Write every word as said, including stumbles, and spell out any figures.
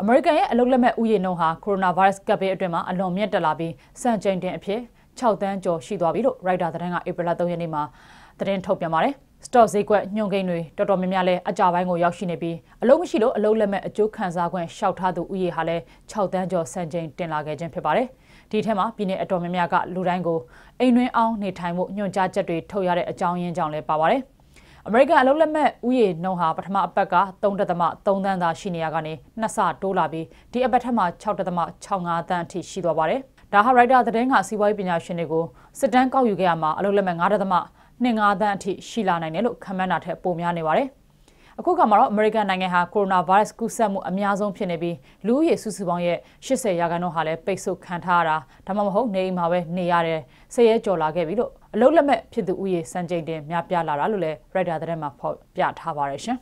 America ye aloglam uye no ha coronavirus ka be atwe ma alon myet tat la bi san chain tin a phit six တန်း jaw shi twa bi lo writer တန်း ka April three ရက်နေ့ ma တန်း thok pyan mare stock ဈေးကွက် ညွန့် gain တွေ တော်တော် များ များ လဲ အကြ ပိုင်း ကို ရောက် ရှိ နေ ပြီး အလုံး မရှိ လို့ အလုံး လက် မဲ့ အကျိုး ခံစား 권 ရှောက် ထား သူ ဥယေ ဟာ လဲ six တန်း ကျော် စံ ချိန် တင် လာ ခဲ့ ခြင်း ဖြစ် ပါတယ် ဒီ ထဲ မှာ ပြည် 내 အတော် များ များ က လူ တိုင်း ကို အိမ် တွင် အောင် နေ ထိုင် ဖို့ ညွန့် ကြား ချက် တွေ ထုတ် ရ တဲ့ အကြောင်း ရင်း ကြောင့် လဲ ပါ ပါတယ် America အလုံး လက် မဲ့ ဥယေ နှုန်း ဟာ ပထမ အ ပတ် က three point three တန်း သာ ရှိ နေ ရ ကနေ နှစ် ဆ တိုး လာ ပြီး ဒီ အ ပတ် ထက် မှာ six point six five တန်း အ ထိ ရှိ သွား ပါတယ် ဒါ ဟာ writer တန်း က စီးပွားရေး ပညာ ရှင် တွေ ကို စစ် တန်း ကောက် ယူ ခဲ့ ရ မှာ အလုံး လက် မဲ့ nine point five နှစ် တန်း အ ထိ ရှိ လာ နိုင် တယ် လို့ ခန့်မှန်း တာ ထက် ပို များ နေ ပါတယ် အခု က မှာ တော့ American နိုင်ငံ ဟာ coronavirus ကူး စက် မှု အ များ ဆုံး ဖြစ် နေ ပြီး လူ ဦး ရေ စု စု ပေါင်း ရဲ့ eighty percent ဟာ လဲ ပိတ် ဆို့ ခံ ထား ရ တာ ဒါ မှ မ ဟုတ် နေ အိမ် မှာ ပဲ နေ ရ တယ် ဆယ် ရက် ကျော် လာ ခဲ့ ပြီ လို့ အ လုပ် လက် မဲ့ ဖြစ် သူ ဦး ရေ စံ ချိန် တင် များ ပြား လာ တာ လို့ လဲ writer တန်း မှာ ဖော်ပြ ထား ပါတယ် ရှင်